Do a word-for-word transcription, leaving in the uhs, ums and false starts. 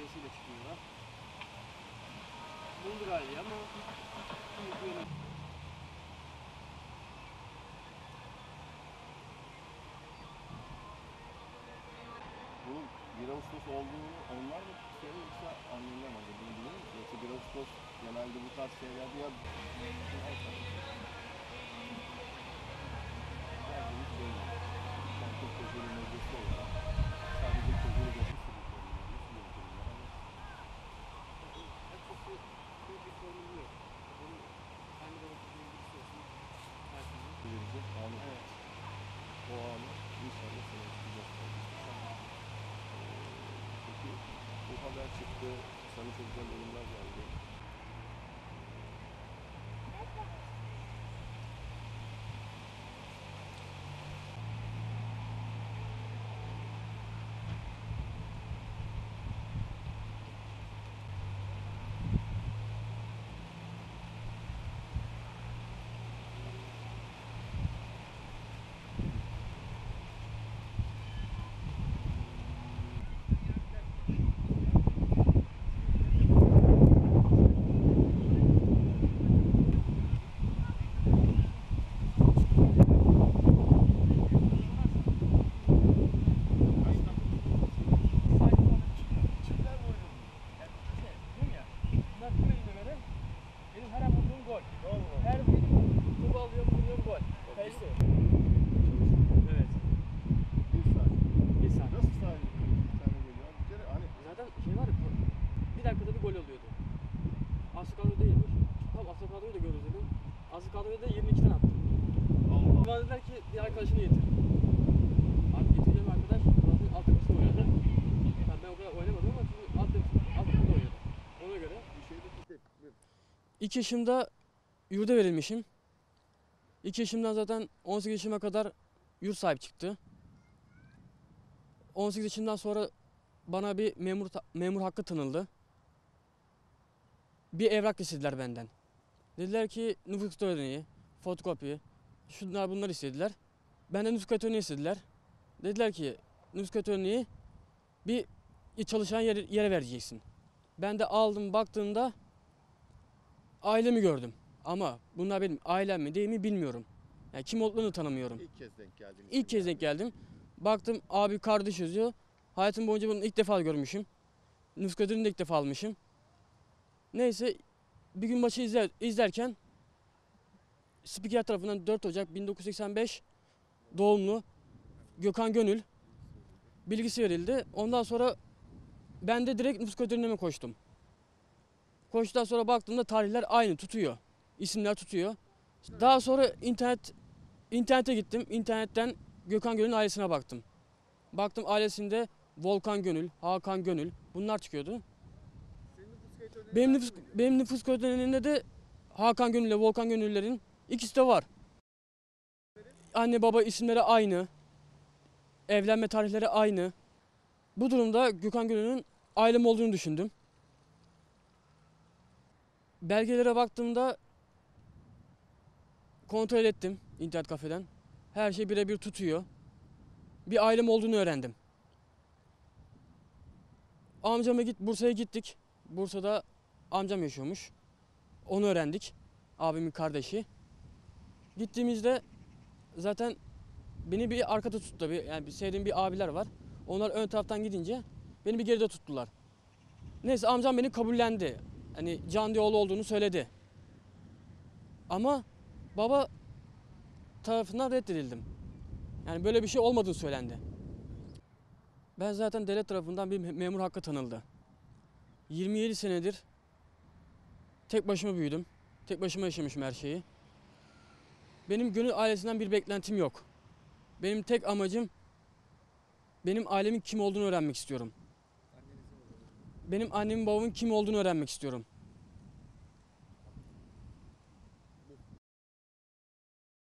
fiyasıyla çıkıyorlar. Buldu galiba ama yıkıyorum. Bunun bir Ağustos olduğunu onlar mı isterim yoksa anlayacağım acaba bunu bilir mi? Yoksa bir Ağustos genelde bu tarz şeylerde ya... çıktı. Sana çok güzel durumlar geldi. İki yaşımda yurda verilmişim. İki yaşımdan zaten on sekiz yaşıma kadar yurt sahibi çıktı. on sekiz yaşımdan sonra bana bir memur memur hakkı tanındı. Bir evrak istediler benden. Dediler ki nüfus kayıt örneği, fotokopi, şunlar bunlar istediler. Benden nüfus kayıt örneği istediler. Dediler ki nüfus kayıt örneği bir çalışan yere, yere vereceksin. Ben de aldım, baktığımda ailemi gördüm ama bunlar benim ailem mi değil mi bilmiyorum. Yani kim olduklarını tanımıyorum. İlk kez denk geldim. İlk kez denk geldim. Baktım abi kardeş yazıyor. Hayatım boyunca bunu ilk defa görmüşüm. Nüfus kağıdını da ilk defa almışım. Neyse bir gün maçı izler, izlerken spiker tarafından dört Ocak bin dokuz yüz seksen beş doğumlu Gökhan Gönül bilgisi verildi. Ondan sonra ben de direkt nüfus kağıdına koştum. Koştuktan sonra baktığımda tarihler aynı tutuyor. İsimler tutuyor. Daha sonra internet internete gittim. İnternetten Gökhan Gönül'ün ailesine baktım. Baktım ailesinde Volkan Gönül, Hakan Gönül bunlar çıkıyordu. Benim nüfus, benim nüfus kayıt örneğinde de Hakan Gönül ile Volkan Gönül'lerin ikisi de var. Anne baba isimleri aynı. Evlenme tarihleri aynı. Bu durumda Gökhan Gönül'ün ailem olduğunu düşündüm. Belgelere baktığımda kontrol ettim internet kafeden. Her şey birebir tutuyor. Bir ailem olduğunu öğrendim. Amcama git Bursa'ya gittik. Bursa'da amcam yaşıyormuş. Onu öğrendik. Abimin kardeşi. Gittiğimizde zaten beni bir arkada tuttu. Yani sevdiğim bir abiler var. Onlar ön taraftan gidince beni bir geride tuttular. Neyse amcam beni kabullendi. Hani Can Gönül olduğunu söyledi. Ama baba tarafından reddedildim. Yani böyle bir şey olmadığını söylendi. Ben zaten devlet tarafından bir memur hakkı tanıldı. yirmi yedi senedir tek başıma büyüdüm. Tek başıma yaşamışım her şeyi. Benim Gönül ailesinden bir beklentim yok. Benim tek amacım benim ailemin kim olduğunu öğrenmek istiyorum. Benim annemin babamın kim olduğunu öğrenmek istiyorum.